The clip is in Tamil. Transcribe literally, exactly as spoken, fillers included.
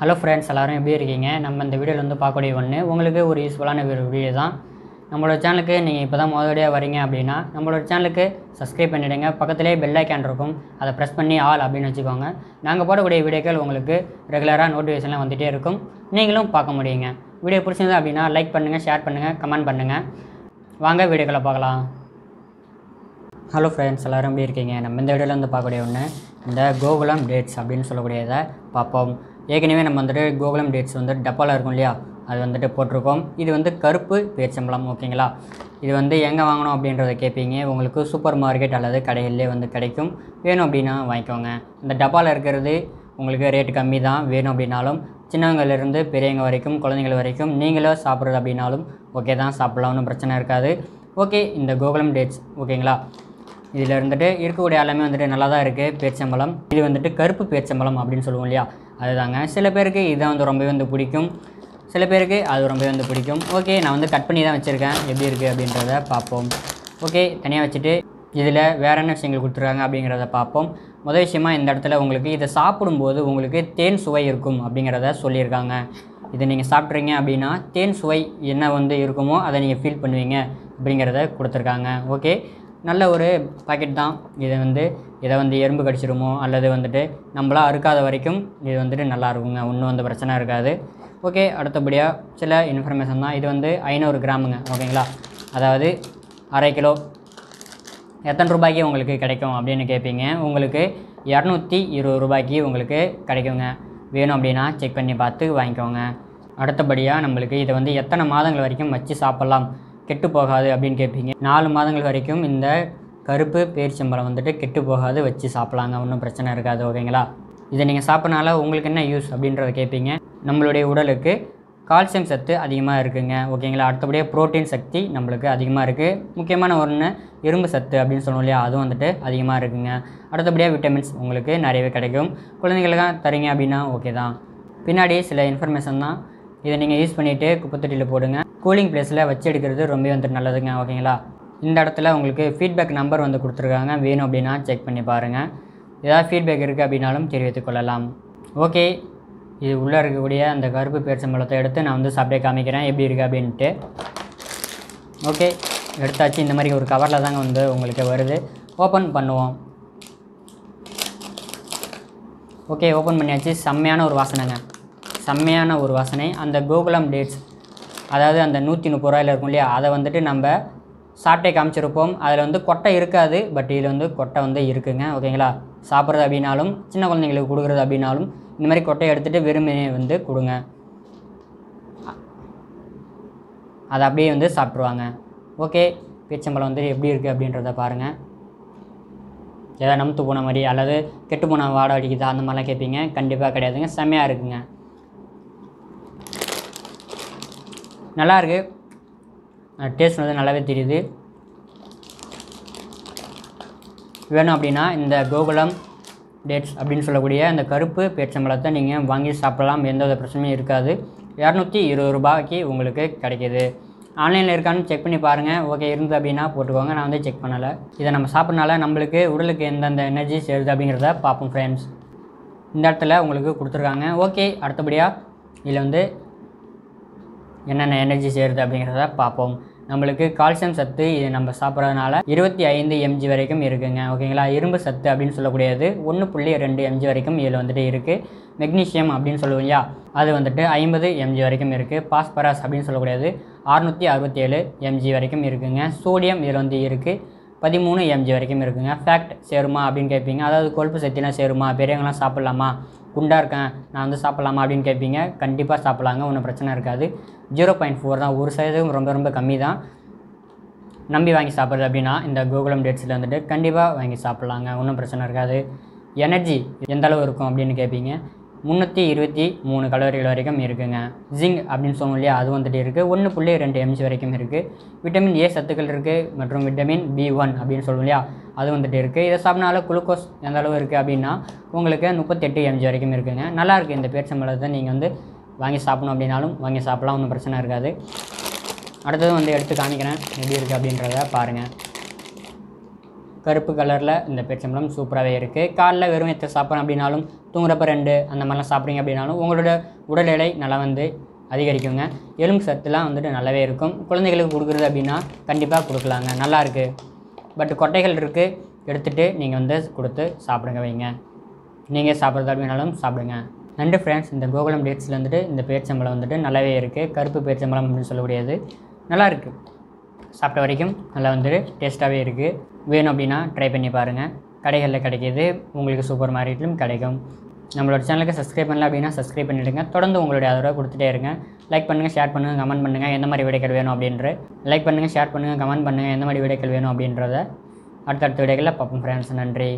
ஹலோ ஃப்ரெண்ட்ஸ், எல்லோரும் எப்படி இருக்கீங்க? நம்ம இந்த வீடியோவில் வந்து பார்க்கக்கூடிய ஒன்று உங்களுக்கு ஒரு யூஸ்ஃபுல்லான ஒரு வீடியோ தான். நம்மளோட சேனலுக்கு நீங்கள் இப்போ தான் முதலடியாக வரீங்க அப்படின்னா நம்மளோட சேனலுக்கு சப்ஸ்கிரைப் பண்ணிவிடுங்க. பக்கத்துலேயே பெல் ஐக்கான் இருக்கும், அதை ப்ரெஸ் பண்ணி ஆல் அப்படின்னு வச்சுக்கோங்க. நாங்கள் போடக்கூடிய வீடியோக்கள் உங்களுக்கு ரெகுலராக நோட்டிஃபிகேஷன்லாம் வந்துகிட்டே இருக்கும், நீங்களும் பார்க்க முடியுங்க. வீடியோ பிடிச்சிருந்தது அப்படின்னா லைக் பண்ணுங்கள், ஷேர் பண்ணுங்கள், கமெண்ட் பண்ணுங்கள். வாங்க வீடியோக்களை பார்க்கலாம். ஹலோ ஃப்ரெண்ட்ஸ், எல்லோரும் எப்படி இருக்கீங்க? நம்ம இந்த வீடியோவில் வந்து பார்க்கக்கூடிய ஒன்று இந்த கோகுலம் டேட்ஸ் அப்படின்னு சொல்லக்கூடியதை பார்ப்போம். ஏற்கனவே நம்ம வந்துட்டு கோகுலம் டேட்ஸ் வந்து டப்பாவில் இருக்கும் இல்லையா, அது வந்துட்டு போட்டிருக்கோம். இது வந்து கருப்பு பேச்சம்பளம், ஓகேங்களா? இது வந்து எங்கே வாங்கணும் அப்படின்றத கேட்பீங்க. உங்களுக்கு சூப்பர் மார்க்கெட் அல்லது கடையிலே வந்து கிடைக்கும். வேணும் அப்படின்னா வாங்கிக்கோங்க. இந்த டப்பாவில் இருக்கிறது உங்களுக்கு ரேட்டு கம்மி தான். வேணும் அப்படின்னாலும் சின்னவங்கலேருந்து பெரியவங்க வரைக்கும், குழந்தைங்கள் வரைக்கும் நீங்களே சாப்பிட்றது அப்படின்னாலும் ஓகே தான், சாப்பிட்லாம், ஒன்றும் பிரச்சனை இருக்காது. ஓகே, இந்த கோகுலம் டேட்ஸ் ஓகேங்களா, இதில் இருந்துட்டு இருக்கக்கூடிய எல்லாமே வந்துட்டு நல்லா தான் இருக்குது. பேச்சம்பளம் இது வந்துட்டு கருப்பு பேச்சம்பளம் அப்படின்னு சொல்லுவோம் இல்லையா, அதுதாங்க. சில பேருக்கு இதுதான் வந்து ரொம்பவே வந்து பிடிக்கும், சில பேருக்கு அது ரொம்பவே வந்து பிடிக்கும். ஓகே, நான் வந்து கட் பண்ணி தான் வச்சுருக்கேன், எப்படி இருக்குது அப்படின்றத பார்ப்போம். ஓகே, தனியாக வச்சுட்டு இதில் வேறு என்ன விஷயங்கள் கொடுத்துருக்காங்க அப்படிங்கிறத பார்ப்போம். முதல் விஷயமா இந்த இடத்துல உங்களுக்கு இதை சாப்பிடும்போது உங்களுக்கு தேன் சுவை இருக்கும் அப்படிங்கிறத சொல்லியிருக்காங்க. இதை நீங்கள் சாப்பிட்றீங்க அப்படின்னா தேன் சுவை என்ன வந்து இருக்குமோ அதை நீங்கள் ஃபீல் பண்ணுவீங்க அப்படிங்கிறத கொடுத்துருக்காங்க. ஓகே, நல்ல ஒரு பாக்கெட் தான். இதை வந்து இதை வந்து எறும்பு கடிச்சிடுமோ அல்லது வந்துட்டு நம்மளா அறுக்காத வரைக்கும் இது வந்துட்டு நல்லா இருக்குங்க, ஒன்றும் வந்து பிரச்சனை இருக்காது. ஓகே, அடுத்தபடியாக சில இன்ஃபர்மேஷன் தான். இது வந்து ஐநூறு கிராமுங்க, ஓகேங்களா? அதாவது அரை கிலோ எத்தனை ரூபாய்க்கு உங்களுக்கு கிடைக்கும் அப்படின்னு கேட்பீங்க. உங்களுக்கு இரநூத்தி இருபது ரூபாய்க்கு உங்களுக்கு கிடைக்குங்க. வேணும் அப்படின்னா செக் பண்ணி பார்த்து வாங்கிக்கோங்க. அடுத்தபடியாக நம்மளுக்கு இதை வந்து எத்தனை மாதங்கள் வரைக்கும் வச்சு சாப்பிட்லாம், கெட்டு போகாது அப்படின்னு கேட்பீங்க. நாலு மாதங்கள் வரைக்கும் இந்த கருப்பு பேரிச்சம்பழம் வந்துட்டு கெட்டு போகாது, வச்சு சாப்பிட்லாங்க, ஒன்றும் பிரச்சனை இருக்காது, ஓகேங்களா? இதை நீங்கள் சாப்பிட்றனால உங்களுக்கு என்ன யூஸ் அப்படின்றத கேட்பீங்க. நம்மளுடைய உடலுக்கு கால்சியம் சத்து அதிகமாக இருக்குதுங்க, ஓகேங்களா? அடுத்தபடியே புரோட்டீன் சக்தி நம்மளுக்கு அதிகமாக இருக்குது. முக்கியமான ஒன்று இரும்பு சத்து அப்படின்னு சொன்னோம் இல்லையா, அதுவும் வந்துட்டு அதிகமாக இருக்குதுங்க. அடுத்தபடியாக விட்டமின்ஸ் உங்களுக்கு நிறையவே கிடைக்கும். குழந்தைங்களுக்காக தரீங்க அப்படின்னா ஓகே தான். பின்னாடி சில இன்ஃபர்மேஷன் தான். இதை நீங்கள் யூஸ் பண்ணிவிட்டு குப்பைத்தொட்டியில் போடுங்க. கூலிங் பிளேஸில் வச்சு எடுக்கிறது ரொம்பவே வந்துட்டு நல்லதுங்க, ஓகேங்களா? இந்த இடத்துல உங்களுக்கு ஃபீட்பேக் நம்பர் வந்து கொடுத்துருக்காங்க. வேணும் அப்படின்னா செக் பண்ணி பாருங்கள். ஏதாவது ஃபீட்பேக் இருக்குது அப்படின்னாலும் தெரிவித்துக்கொள்ளலாம். ஓகே, இது உள்ளே இருக்கக்கூடிய அந்த கருப்பு பேரிச்சம்பழத்தை எடுத்து நான் வந்து சாப்பிட்டே காமிக்கிறேன் எப்படி இருக்குது அப்படின்ட்டு. ஓகே, எடுத்தாச்சு. இந்த மாதிரி ஒரு கவரில் தாங்க வந்து உங்களுக்கு வருது. ஓப்பன் பண்ணுவோம். ஓகே, ஓப்பன் பண்ணியாச்சு. செம்மையான ஒரு வாசனைங்க, செம்மையான ஒரு வாசனை. அந்த கோகுலம் டேட்ஸ், அதாவது அந்த நூற்றி முப்பது ரூபாயில் இருக்கும் இல்லையா, அதை வந்துட்டு நம்ம சாப்பிட்டே காமிச்சிருப்போம். அதில் வந்து கொட்டை இருக்காது, பட் இதில் வந்து கொட்டை வந்து இருக்குதுங்க, ஓகேங்களா? சாப்பிட்றது அப்படின்னாலும் சின்ன குழந்தைங்களுக்கு கொடுக்குறது அப்படின்னாலும் இந்த மாதிரி கொட்டையை எடுத்துகிட்டு வெறுமனே வந்து கொடுங்க, அதை அப்படியே வந்து சாப்பிட்ருவாங்க. ஓகே, பேச்சம்பழம் வந்து எப்படி இருக்குது அப்படின்றத பாருங்கள். ஏதாவது நம்பு போன மாதிரி அல்லது கெட்டு போன வாடை அடிக்குதா அந்த மாதிரிலாம் கேட்பீங்க. கண்டிப்பாக கிடையாதுங்க, செம்மையாக இருக்குங்க, நல்லாயிருக்கு. டேஸ்ட் வந்து நல்லாவே தெரியுது. வேணும் அப்படின்னா இந்த கோகுலம் டேட்ஸ் அப்படின்னு சொல்லக்கூடிய அந்த கருப்பு பேச்சம்பழத்தை நீங்கள் வாங்கி சாப்பிடலாம், எந்த வித பிரச்சனையும் இருக்காது. இரநூத்தி இருபது ரூபாய்க்கு உங்களுக்கு கிடைக்கிது. ஆன்லைனில் இருக்கான்னு செக் பண்ணி பாருங்கள். ஓகே, இருந்து அப்படின்னா போட்டுக்கோங்க, நான் வந்து செக் பண்ணலை. இதை நம்ம சாப்பிட்றனால நம்மளுக்கு உடலுக்கு எந்தெந்த எனர்ஜி சேருது அப்படிங்கிறத பார்ப்போம் ஃப்ரெண்ட்ஸ். இந்த இடத்துல உங்களுக்கு கொடுத்துருக்காங்க. ஓகே, அடுத்தபடியாக இதில் வந்து என்னென்ன எனர்ஜி சேருது அப்படிங்கிறத பார்ப்போம். நம்மளுக்கு கால்சியம் சத்து இது நம்ம சாப்பிட்றதுனால இருபத்தி ஐந்து எம்ஜி வரைக்கும் இருக்குதுங்க, ஓகேங்களா? இரும்பு சத்து அப்படின்னு சொல்லக்கூடியது ஒன்று புள்ளி ரெண்டு எம்ஜி வரைக்கும் இதில் வந்துட்டு இருக்குது. மெக்னீஷியம் அப்படின்னு சொல்லுவோம் இல்லையா, அது வந்துட்டு ஐம்பது எம்ஜி வரைக்கும் இருக்குது. பாஸ்பரஸ் அப்படின்னு சொல்லக்கூடியது அறுநூற்றி அறுபத்தி ஏழு எம்ஜி வரைக்கும் இருக்குதுங்க. சோடியம் இதில் வந்து இருக்குது, பதிமூணு எம்ஜி வரைக்கும் இருக்குதுங்க. ஃபேட் சேருமா அப்படின்னு கேட்பீங்க, அதாவது கொழுப்பு சத்திலாம் சேருமா, பெரியவங்களாம் சாப்பிட்லாமா, குண்டாக இருக்கேன் நான் வந்து சாப்பிட்லாமா அப்படின்னு கேட்பீங்க. கண்டிப்பாக சாப்பிட்லாங்க, ஒன்றும் பிரச்சனை இருக்காது. ஜீரோ பாயிண்ட் ஃபோர் தான், ஒரு சதவீதம் ரொம்ப ரொம்ப கம்மி தான். நம்பி வாங்கி சாப்பிட்றது அப்படின்னா இந்த கோகுலம் டேட்ஸில் வந்துட்டு கண்டிப்பாக வாங்கி சாப்பிட்லாங்க, ஒன்றும் பிரச்சனை இருக்காது. எனர்ஜி எந்த அளவு இருக்கும் அப்படின்னு கேட்பீங்க. முந்நூற்றி இருபத்தி மூணு கலோரிகள் வரைக்கும் இருக்குதுங்க. ஜிங்க் அப்படின்னு சொன்னோம் இல்லையா, அது வந்துட்டு இருக்குது, ஒன்று புள்ளி ரெண்டு எம்ஜி வரைக்கும் இருக்குது. விட்டமின் ஏ சத்துக்கள் இருக்குது மற்றும் விட்டமின் பி ஒன் அப்படின்னு சொல்லுவோம் இல்லையா, அது வந்துட்டு இருக்குது. இதை சாப்பிட்னால குளுக்கோஸ் எந்த அளவு இருக்குது அப்படின்னா உங்களுக்கு முப்பத்தெட்டு எம்ஜி வரைக்கும் இருக்குதுங்க. நல்லாயிருக்கு. இந்த பேரிச்சம்பழத்தை நீங்கள் வந்து வாங்கி சாப்பிடணும் அப்படின்னாலும் வாங்கி சாப்பிட்லாம், ஒன்றும் பிரச்சனை இருக்காது. அடுத்தது வந்து எடுத்து காமிக்கிறேன் எப்படி இருக்குது அப்படின்றத பாருங்கள். கருப்பு கலரில் இந்த பேரிச்சம்பழம் சூப்பராகவே இருக்குது. காலைல வெறும் எத்தனை சாப்பிட்றோம் அப்படின்னாலும் தூங்குறப்ப ரெண்டு அந்த மாதிரிலாம் சாப்பிட்றீங்க அப்படின்னாலும் உங்களோட உடல் எடை நல்லா வந்து அதிகரிக்குங்க. எலும்பு சத்துலாம் வந்துட்டு நல்லாவே இருக்கும். குழந்தைகளுக்கு கொடுக்குறது அப்படின்னா கண்டிப்பாக கொடுக்கலாங்க, நல்லாயிருக்கு. பட் கொட்டைகள் இருக்குது, எடுத்துகிட்டு நீங்கள் வந்து கொடுத்து சாப்பிடுங்க வைங்க. நீங்கள் சாப்பிட்றது அப்படின்னாலும் சாப்பிடுங்க. நண்டு ஃப்ரெண்ட்ஸ், இந்த கோகுலம் டேட்ஸில் வந்துட்டு இந்த பேரிச்சம்பழம் வந்துட்டு நல்லாவே இருக்குது. கருப்பு பேரிச்சம்பழம் அப்படின்னு சொல்லக்கூடியது நல்லாயிருக்கு. சாப்பிட்ட வரைக்கும் நல்லா வந்துட்டு டேஸ்ட்டாகவே இருக்குது. வேணும் அப்படின்னா ட்ரை பண்ணி பாருங்கள். கடைகளில் கிடைக்கிது, உங்களுக்கு சூப்பர் மார்க்கெட்லையும் கிடைக்கும். நம்மளோட சேனலுக்கு சப்ஸ்கிரைப் பண்ணல அப்படின்னா சப்ஸ்கிரைப் பண்ணிவிடுங்க. தொடர்ந்து உங்களுடைய ஆதரவை கொடுத்துட்டே இருங்க. லைக் பண்ணுங்கள், ஷேர் பண்ணுங்கள், கமெண்ட் பண்ணுங்கள் எந்த மாதிரி வீடியோக்கள் வேணும் அப்படின்ற. லைக் பண்ணுங்கள், ஷேர் பண்ணுங்கள், கமெண்ட் பண்ணுங்கள் எந்த மாதிரி வீடியோக்கள் வேணும் அப்படின்றத. அடுத்தடுத்த வீடியோக்களில் பார்ப்போம் ஃப்ரெண்ட்ஸ். நன்றி.